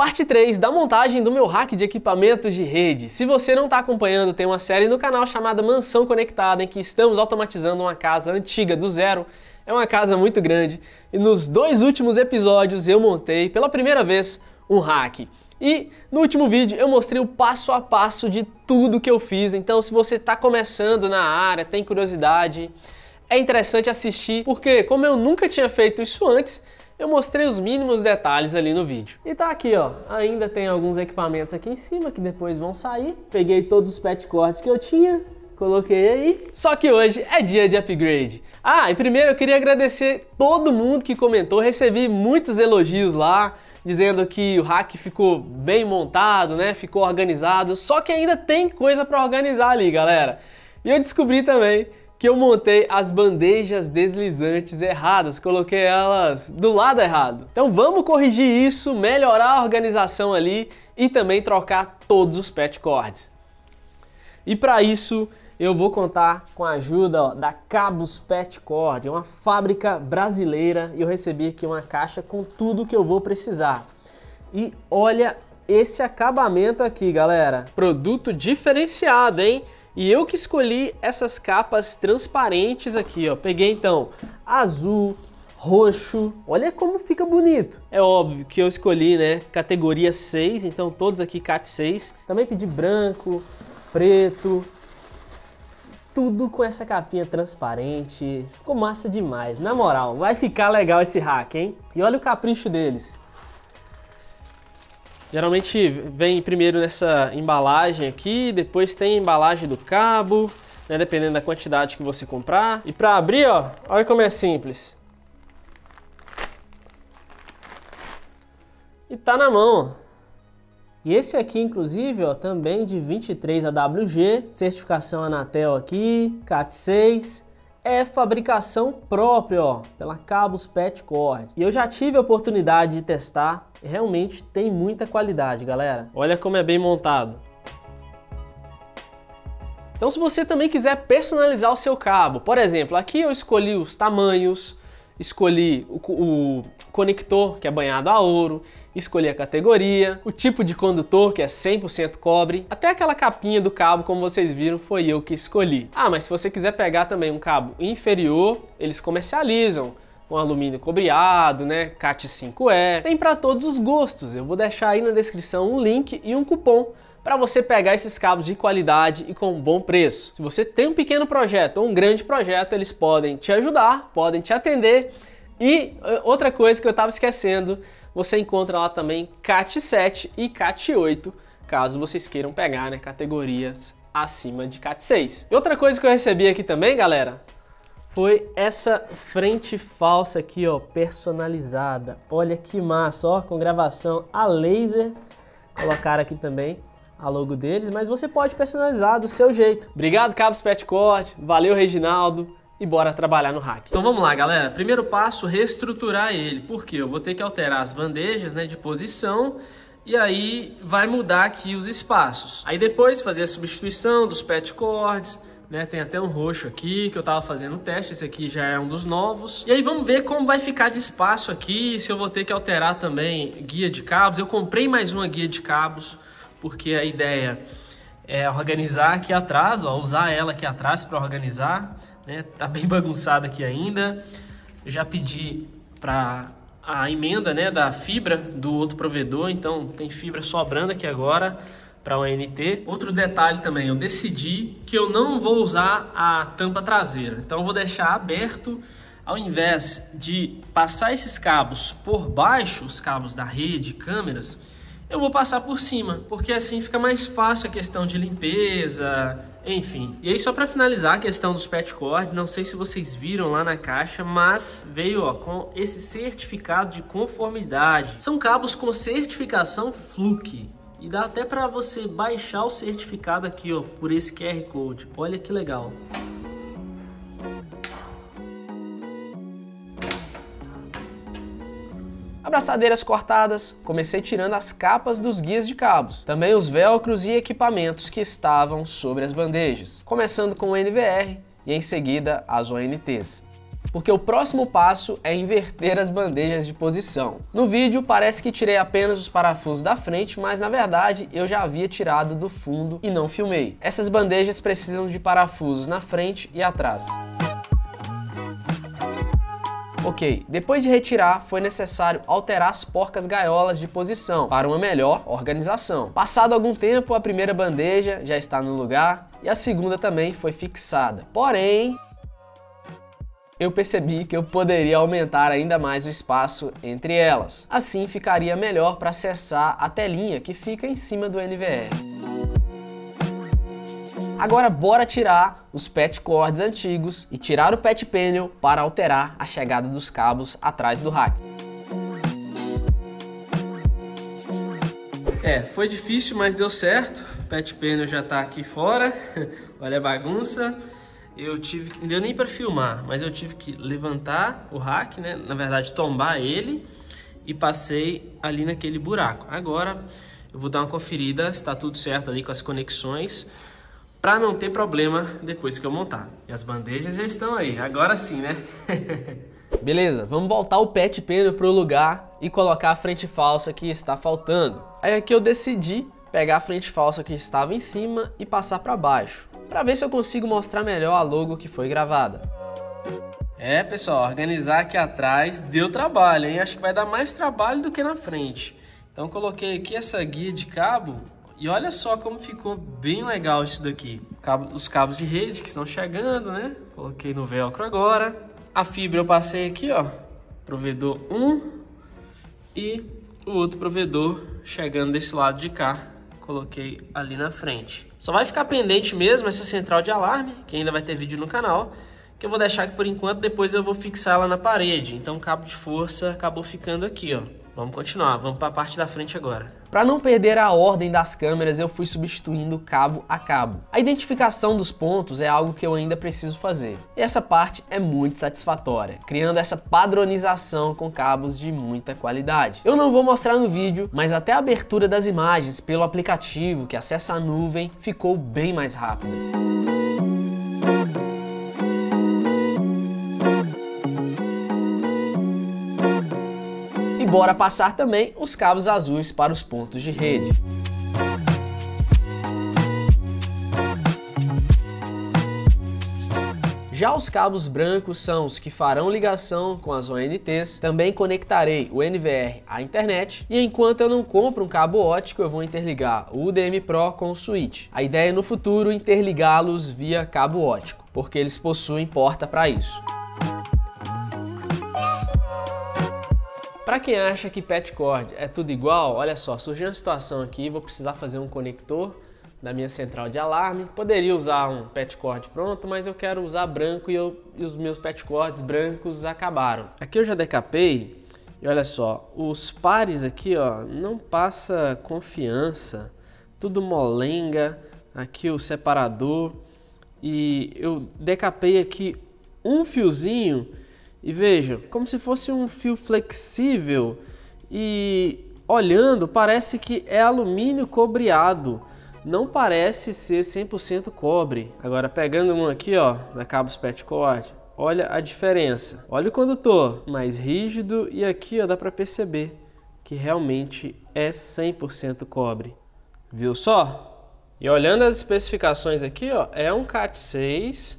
Parte 3 da montagem do meu hack de equipamentos de rede. Se você não está acompanhando, tem uma série no canal chamada Mansão Conectada, em que estamos automatizando uma casa antiga do zero. É uma casa muito grande e nos dois últimos episódios eu montei pela primeira vez um hack. E no último vídeo eu mostrei o passo a passo de tudo que eu fiz, então se você está começando na área, tem curiosidade, é interessante assistir, porque como eu nunca tinha feito isso antes, eu mostrei os mínimos detalhes ali no vídeo. E tá aqui, ó, ainda tem alguns equipamentos aqui em cima que depois vão sair. Peguei todos os patch cords que eu tinha, coloquei aí. Só que hoje é dia de upgrade. Ah, e primeiro eu queria agradecer todo mundo que comentou, recebi muitos elogios lá, dizendo que o hack ficou bem montado, né, ficou organizado, só que ainda tem coisa para organizar ali, galera. E eu descobri também que eu montei as bandejas deslizantes erradas, coloquei elas do lado errado. Então vamos corrigir isso, melhorar a organização ali e também trocar todos os patch cords. E para isso eu vou contar com a ajuda, ó, da Cabos Patch Cord, uma fábrica brasileira, e eu recebi aqui uma caixa com tudo que eu vou precisar. E olha esse acabamento aqui, galera. Produto diferenciado, hein? E eu que escolhi essas capas transparentes aqui, ó. Peguei então azul, roxo, olha como fica bonito. É óbvio que eu escolhi, né, categoria 6, então todos aqui cat6. Também pedi branco, preto, tudo com essa capinha transparente. Ficou massa demais, na moral, vai ficar legal esse hack, hein? E olha o capricho deles. Geralmente vem primeiro nessa embalagem aqui, depois tem a embalagem do cabo, né, dependendo da quantidade que você comprar. E para abrir, ó, olha como é simples. E tá na mão. E esse aqui, inclusive, ó, também de 23 AWG, certificação Anatel aqui, cat6. É fabricação própria, ó, pela Cabos Patch Cord. E eu já tive a oportunidade de testar, realmente tem muita qualidade, galera. Olha como é bem montado. Então se você também quiser personalizar o seu cabo, por exemplo, aqui eu escolhi os tamanhos, escolhi o conector, que é banhado a ouro, escolhi a categoria, o tipo de condutor, que é 100% cobre, até aquela capinha do cabo, como vocês viram, foi eu que escolhi. Ah, mas se você quiser pegar também um cabo inferior, eles comercializam um alumínio cobreado, né, cat5e, tem para todos os gostos. Eu vou deixar aí na descrição um link e um cupom para você pegar esses cabos de qualidade e com um bom preço. Se você tem um pequeno projeto ou um grande projeto, eles podem te ajudar, podem te atender. E outra coisa que eu estava esquecendo, você encontra lá também cat7 e cat8, caso vocês queiram pegar, né, categorias acima de cat6. E outra coisa que eu recebi aqui também, galera, foi essa frente falsa aqui, ó, personalizada. Olha que massa, ó, com gravação a laser. Colocaram aqui também a logo deles, mas você pode personalizar do seu jeito. Obrigado, Cabos Patch Cord, valeu, Reginaldo, e bora trabalhar no hack. Então vamos lá, galera. Primeiro passo, reestruturar ele, porque eu vou ter que alterar as bandejas, né, de posição, e aí vai mudar aqui os espaços. Aí depois fazer a substituição dos patch cords, né, tem até um roxo aqui que eu tava fazendo o teste, esse aqui já é um dos novos. E aí vamos ver como vai ficar de espaço aqui, se eu vou ter que alterar também guia de cabos. Eu comprei mais uma guia de cabos, porque a ideia é organizar aqui atrás, ó, usar ela aqui atrás para organizar, né? Tá bem bagunçado aqui ainda. Eu já pedi para a emenda, né, da fibra do outro provedor, então tem fibra sobrando aqui agora para o ANT. Outro detalhe também, eu decidi que eu não vou usar a tampa traseira, então eu vou deixar aberto. Ao invés de passar esses cabos por baixo, os cabos da rede, câmeras, eu vou passar por cima, porque assim fica mais fácil a questão de limpeza, enfim. E aí só para finalizar a questão dos patch cords, não sei se vocês viram lá na caixa, mas veio, ó, com esse certificado de conformidade. São cabos com certificação Fluke, e dá até para você baixar o certificado aqui, ó, por esse QR Code. Olha que legal. Abraçadeiras cortadas, comecei tirando as capas dos guias de cabos, também os velcros e equipamentos que estavam sobre as bandejas, começando com o NVR e em seguida as ONTs. porque o próximo passo é inverter as bandejas de posição. No vídeo parece que tirei apenas os parafusos da frente, mas na verdade eu já havia tirado do fundo e não filmei. Essas bandejas precisam de parafusos na frente e atrás. Ok, depois de retirar, foi necessário alterar as porcas gaiolas de posição para uma melhor organização. Passado algum tempo, a primeira bandeja já está no lugar e a segunda também foi fixada. Porém, eu percebi que eu poderia aumentar ainda mais o espaço entre elas. Assim ficaria melhor para acessar a telinha que fica em cima do NVR. Agora bora tirar os patch cords antigos e tirar o patch panel para alterar a chegada dos cabos atrás do rack. Foi difícil, mas deu certo. O patch panel já tá aqui fora. Olha a bagunça. Não deu nem para filmar, mas eu tive que levantar o rack, né? Na verdade, tombar ele e passei ali naquele buraco. Agora eu vou dar uma conferida se tá tudo certo ali com as conexões, para não ter problema depois que eu montar. E as bandejas já estão aí, agora sim, né? Beleza, vamos voltar o patch panel para o lugar e colocar a frente falsa que está faltando. Aí aqui eu decidi pegar a frente falsa que estava em cima e passar para baixo, para ver se eu consigo mostrar melhor a logo que foi gravada. Pessoal, organizar aqui atrás deu trabalho, hein? Acho que vai dar mais trabalho do que na frente. Então coloquei aqui essa guia de cabo. E olha só como ficou bem legal isso daqui. Os cabos de rede que estão chegando, né? Coloquei no velcro agora. A fibra eu passei aqui, ó. Provedor 1. E o outro provedor chegando desse lado de cá. Coloquei ali na frente. Só vai ficar pendente mesmo essa central de alarme, que ainda vai ter vídeo no canal, que eu vou deixar aqui por enquanto, depois eu vou fixar ela na parede. Então o cabo de força acabou ficando aqui, ó. Vamos continuar, vamos para a parte da frente agora. Para não perder a ordem das câmeras, eu fui substituindo cabo a cabo. A identificação dos pontos é algo que eu ainda preciso fazer. E essa parte é muito satisfatória, criando essa padronização com cabos de muita qualidade. Eu não vou mostrar no vídeo, mas até a abertura das imagens pelo aplicativo que acessa a nuvem ficou bem mais rápida. Bora passar também os cabos azuis para os pontos de rede. Já os cabos brancos são os que farão ligação com as ONTs, também conectarei o NVR à internet e enquanto eu não compro um cabo óptico eu vou interligar o UDM Pro com o switch. A ideia é no futuro interligá-los via cabo óptico, porque eles possuem porta para isso. Para quem acha que patch cord é tudo igual, olha só, surgiu uma situação aqui, vou precisar fazer um conector da minha central de alarme. Poderia usar um patch cord pronto, mas eu quero usar branco e os meus patch cords brancos acabaram. Aqui eu já decapei e olha só, os pares aqui, ó, não passa confiança, tudo molenga, aqui o separador e eu decapei aqui um fiozinho. E veja, como se fosse um fio flexível e olhando parece que é alumínio cobreado, não parece ser 100% cobre. Agora pegando um aqui, ó, da Cabos Patch Cord, olha a diferença. Olha o condutor, mais rígido e aqui, ó, dá para perceber que realmente é 100% cobre. Viu só? E olhando as especificações aqui, ó, é um cat6,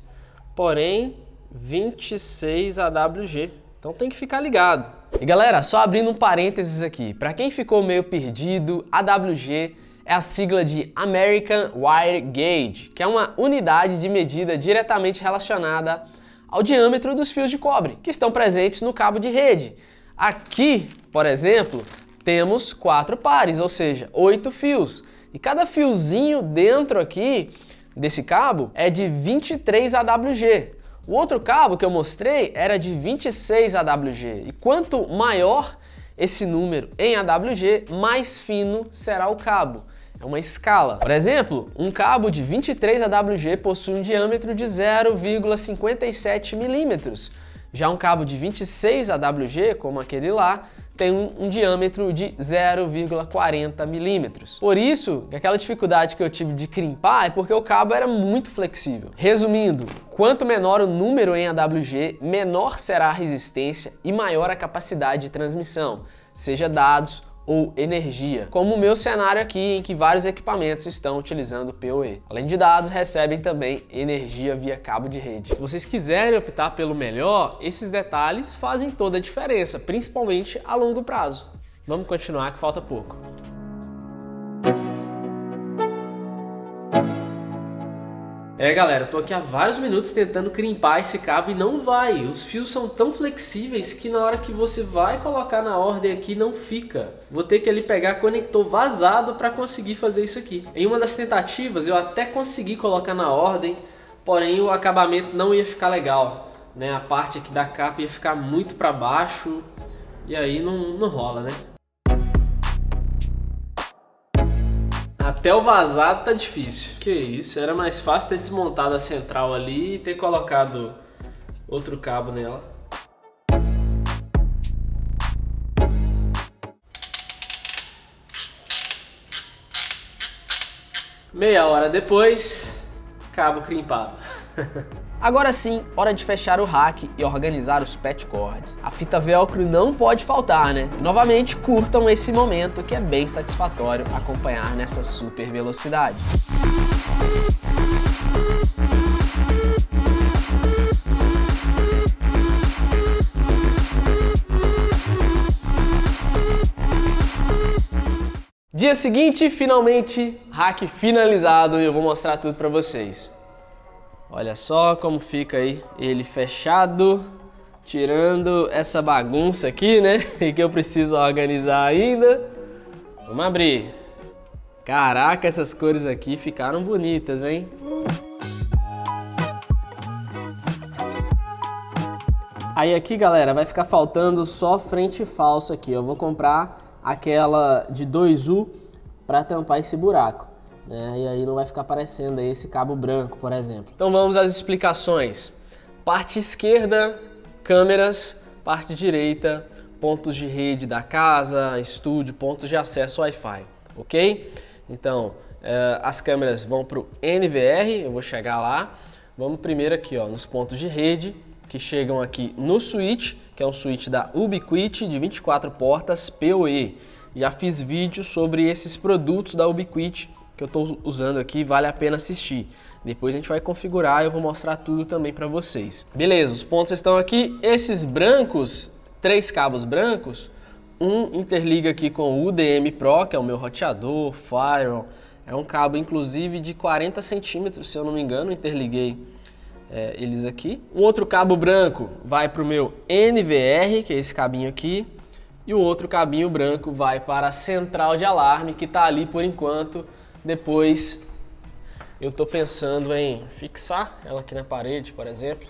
porém 26 AWG, então tem que ficar ligado. E galera, só abrindo um parênteses aqui, para quem ficou meio perdido, AWG é a sigla de American Wire Gauge, que é uma unidade de medida diretamente relacionada ao diâmetro dos fios de cobre, que estão presentes no cabo de rede. Aqui, por exemplo, temos 4 pares, ou seja, 8 fios, e cada fiozinho dentro aqui desse cabo é de 23 AWG. O outro cabo que eu mostrei era de 26 AWG e quanto maior esse número em AWG, mais fino será o cabo. É uma escala. Por exemplo, um cabo de 23 AWG possui um diâmetro de 0,57 mm. Já um cabo de 26 AWG, como aquele lá, tem um diâmetro de 0,40 milímetros. Por isso, aquela dificuldade que eu tive de crimpar é porque o cabo era muito flexível. Resumindo, quanto menor o número em AWG, menor será a resistência e maior a capacidade de transmissão, seja dados ou energia, como o meu cenário aqui em que vários equipamentos estão utilizando PoE. Além de dados, recebem também energia via cabo de rede. Se vocês quiserem optar pelo melhor, esses detalhes fazem toda a diferença, principalmente a longo prazo. Vamos continuar que falta pouco. É galera, eu tô aqui há vários minutos tentando crimpar esse cabo e não vai. Os fios são tão flexíveis que na hora que você vai colocar na ordem aqui não fica. Vou ter que ali pegar conector vazado para conseguir fazer isso aqui. Em uma das tentativas eu até consegui colocar na ordem, porém o acabamento não ia ficar legal, né? A parte aqui da capa ia ficar muito para baixo e aí não rola, né? Até o vazado tá difícil. Que isso, era mais fácil ter desmontado a central ali e ter colocado outro cabo nela. Meia hora depois, cabo crimpado. Agora sim, hora de fechar o rack e organizar os patch cords. A fita velcro não pode faltar, né? E novamente, curtam esse momento que é bem satisfatório acompanhar nessa super velocidade. Dia seguinte, finalmente, rack finalizado e eu vou mostrar tudo pra vocês. Olha só como fica aí ele fechado, tirando essa bagunça aqui, né? E que eu preciso organizar ainda. Vamos abrir. Caraca, essas cores aqui ficaram bonitas, hein? Aí aqui, galera, vai ficar faltando só frente falso aqui. Eu vou comprar aquela de 2U para tampar esse buraco. E aí não vai ficar aparecendo aí esse cabo branco, por exemplo. Então vamos às explicações. Parte esquerda, câmeras, parte direita, pontos de rede da casa, estúdio, pontos de acesso Wi-Fi, ok? Então, as câmeras vão para o NVR, eu vou chegar lá. Vamos primeiro aqui, ó, nos pontos de rede, que chegam aqui no switch, que é um switch da Ubiquiti de 24 portas PoE. Já fiz vídeo sobre esses produtos da Ubiquiti, que eu estou usando aqui, vale a pena assistir. Depois a gente vai configurar e eu vou mostrar tudo também para vocês. Beleza, os pontos estão aqui. Esses brancos, 3 cabos brancos, um interliga aqui com o UDM Pro, que é o meu roteador, firewall. É um cabo inclusive de 40 centímetros, se eu não me engano, interliguei eles aqui. O outro cabo branco vai para o meu NVR, que é esse cabinho aqui. E o outro cabinho branco vai para a central de alarme, que está ali por enquanto. Depois eu estou pensando em fixar ela aqui na parede, por exemplo.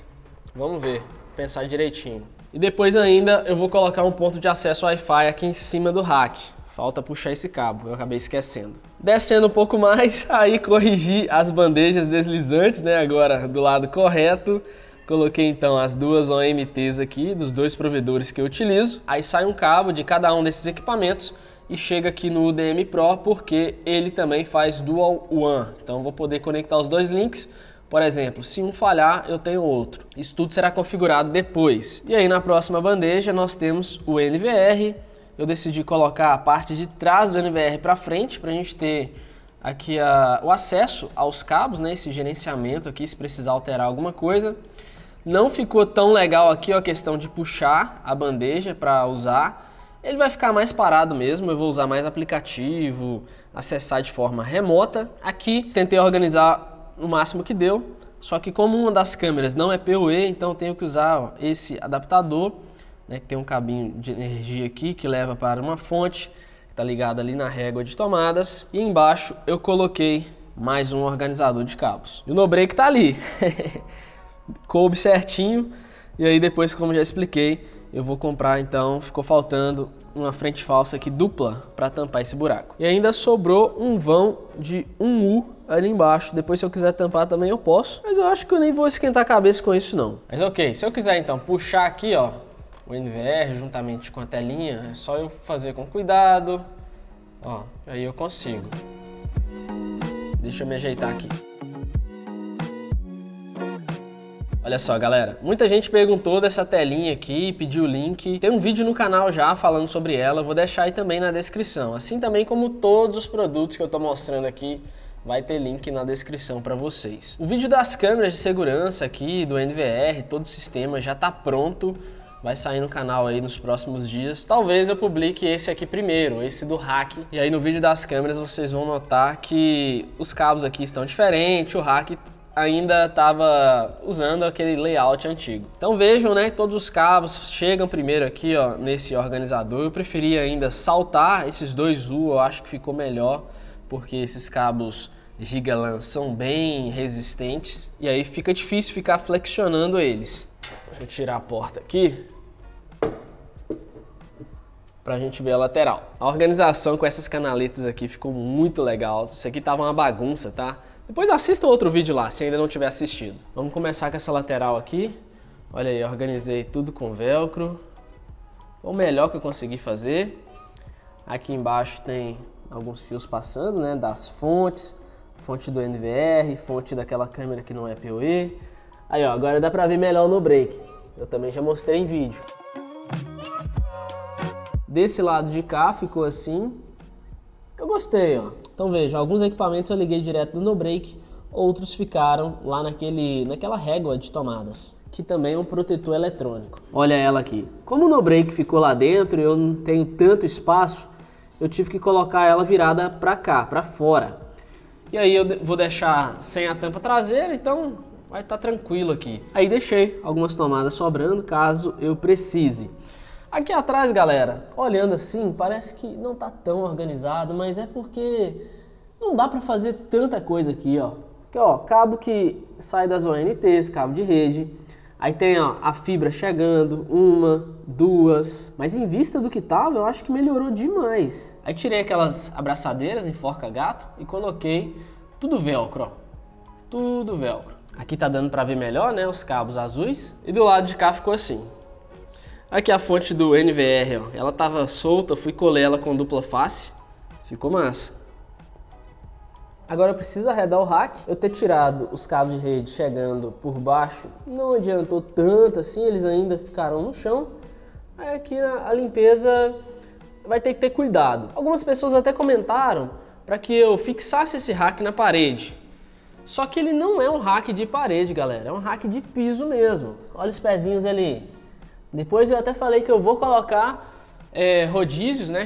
Vamos ver, pensar direitinho. E depois ainda eu vou colocar um ponto de acesso Wi-Fi aqui em cima do rack. Falta puxar esse cabo, que eu acabei esquecendo. Descendo um pouco mais, aí corrigi as bandejas deslizantes, né? Agora do lado correto. Coloquei então as duas OMTs aqui, dos dois provedores que eu utilizo. Aí sai um cabo de cada um desses equipamentos e chega aqui no UDM Pro, porque ele também faz Dual WAN. Então vou poder conectar os dois links. Por exemplo, se um falhar, eu tenho outro. Isso tudo será configurado depois. E aí na próxima bandeja nós temos o NVR. Eu decidi colocar a parte de trás do NVR para frente, para a gente ter aqui o acesso aos cabos, né? Esse gerenciamento aqui, se precisar alterar alguma coisa. Não ficou tão legal aqui, ó, a questão de puxar a bandeja para usar. Ele vai ficar mais parado mesmo, eu vou usar mais aplicativo, acessar de forma remota. Aqui tentei organizar o máximo que deu, só que como uma das câmeras não é PoE, então eu tenho que usar esse adaptador, né, que tem um cabinho de energia aqui que leva para uma fonte, que está ligada ali na régua de tomadas. E embaixo eu coloquei mais um organizador de cabos. E o nobreak está ali, coube certinho. E aí depois, como já expliquei, eu vou comprar então, ficou faltando uma frente falsa aqui dupla para tampar esse buraco. E ainda sobrou um vão de 1U ali embaixo. Depois se eu quiser tampar também eu posso, mas eu acho que eu nem vou esquentar a cabeça com isso não. Mas ok, se eu quiser então puxar aqui, ó, o NVR juntamente com a telinha, é só eu fazer com cuidado, ó, aí eu consigo. Deixa eu me ajeitar aqui. Olha só, galera, muita gente perguntou dessa telinha aqui, pediu o link. Tem um vídeo no canal já falando sobre ela, vou deixar aí também na descrição. Assim também como todos os produtos que eu tô mostrando aqui, vai ter link na descrição para vocês. O vídeo das câmeras de segurança aqui, do NVR, todo o sistema já tá pronto. Vai sair no canal aí nos próximos dias. Talvez eu publique esse aqui primeiro, esse do hack. E aí no vídeo das câmeras vocês vão notar que os cabos aqui estão diferentes, o hack ainda estava usando aquele layout antigo. Então vejam, né, todos os cabos chegam primeiro aqui, ó, nesse organizador. Eu preferi ainda saltar esses dois U, eu acho que ficou melhor, porque esses cabos GigaLAN são bem resistentes e aí fica difícil ficar flexionando eles. Deixa eu tirar a porta aqui pra gente ver a lateral. A organização com essas canaletas aqui ficou muito legal. Isso aqui tava uma bagunça, tá? Depois assista outro vídeo lá, se ainda não tiver assistido. Vamos começar com essa lateral aqui. Olha aí, organizei tudo com velcro. O melhor que eu consegui fazer. Aqui embaixo tem alguns fios passando, né? Das fontes. Fonte do NVR, fonte daquela câmera que não é PoE. Aí, ó, agora dá pra ver melhor no break. Eu também já mostrei em vídeo. Desse lado de cá ficou assim. Eu gostei, ó. Então veja, alguns equipamentos eu liguei direto no no-break, outros ficaram lá naquela régua de tomadas, que também é um protetor eletrônico. Olha ela aqui. Como o no-break ficou lá dentro e eu não tenho tanto espaço, eu tive que colocar ela virada pra cá, pra fora. E aí eu vou deixar sem a tampa traseira, então vai estar tranquilo aqui. Aí deixei algumas tomadas sobrando, caso eu precise. Aqui atrás, galera, olhando assim, parece que não tá tão organizado, mas é porque não dá para fazer tanta coisa aqui, ó. Porque, ó, cabo que sai das ONTs, cabo de rede. Aí tem, ó, a fibra chegando, uma, duas. Mas em vista do que tava, eu acho que melhorou demais. Aí tirei aquelas abraçadeiras em forca gato e coloquei tudo velcro, ó. Tudo velcro. Aqui tá dando para ver melhor, né, os cabos azuis. E do lado de cá ficou assim. Aqui a fonte do NVR, ó. Ela tava solta, eu fui colar ela com dupla face. Ficou massa. Agora eu preciso arredar o hack. Eu ter tirado os cabos de rede chegando por baixo não adiantou tanto assim, eles ainda ficaram no chão. Aí aqui a limpeza vai ter que ter cuidado. Algumas pessoas até comentaram para que eu fixasse esse hack na parede. Só que ele não é um hack de parede, galera, é um hack de piso mesmo. Olha os pezinhos ali. Depois eu até falei que eu vou colocar rodízios, né,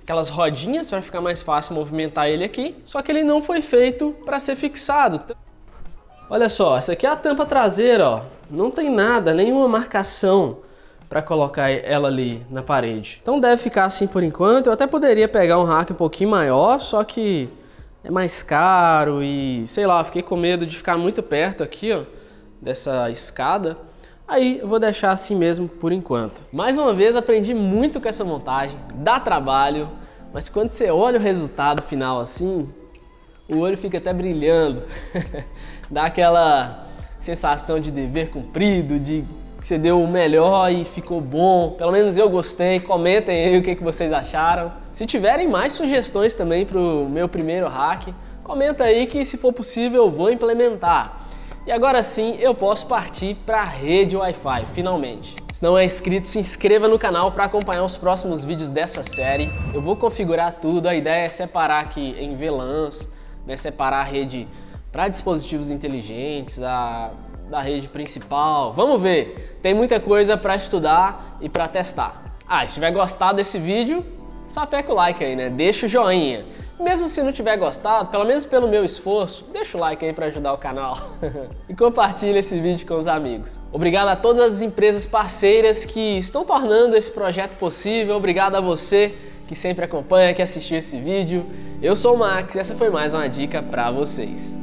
aquelas rodinhas para ficar mais fácil movimentar ele aqui. Só que ele não foi feito para ser fixado. Olha só, essa aqui é a tampa traseira, ó. Não tem nada, nenhuma marcação para colocar ela ali na parede. Então deve ficar assim por enquanto. Eu até poderia pegar um rack um pouquinho maior, só que é mais caro e sei lá, fiquei com medo de ficar muito perto aqui, ó, dessa escada. Aí eu vou deixar assim mesmo por enquanto. Mais uma vez aprendi muito com essa montagem, dá trabalho, mas quando você olha o resultado final assim, o olho fica até brilhando. Dá aquela sensação de dever cumprido, de que você deu o melhor e ficou bom. Pelo menos eu gostei, comentem aí o que vocês acharam. Se tiverem mais sugestões também para o meu primeiro hack, comenta aí que se for possível eu vou implementar. E agora sim eu posso partir para a rede Wi-Fi, finalmente. Se não é inscrito, se inscreva no canal para acompanhar os próximos vídeos dessa série. Eu vou configurar tudo, a ideia é separar aqui em VLANs, né, separar a rede para dispositivos inteligentes, da rede principal. Vamos ver, tem muita coisa para estudar e para testar. Ah, e se tiver gostado desse vídeo, sapeca o like aí, né? Deixa o joinha. Mesmo se não tiver gostado, pelo menos pelo meu esforço, deixa o like aí para ajudar o canal. E compartilha esse vídeo com os amigos. Obrigado a todas as empresas parceiras que estão tornando esse projeto possível. Obrigado a você que sempre acompanha, que assistiu esse vídeo. Eu sou o Max e essa foi mais uma dica para vocês.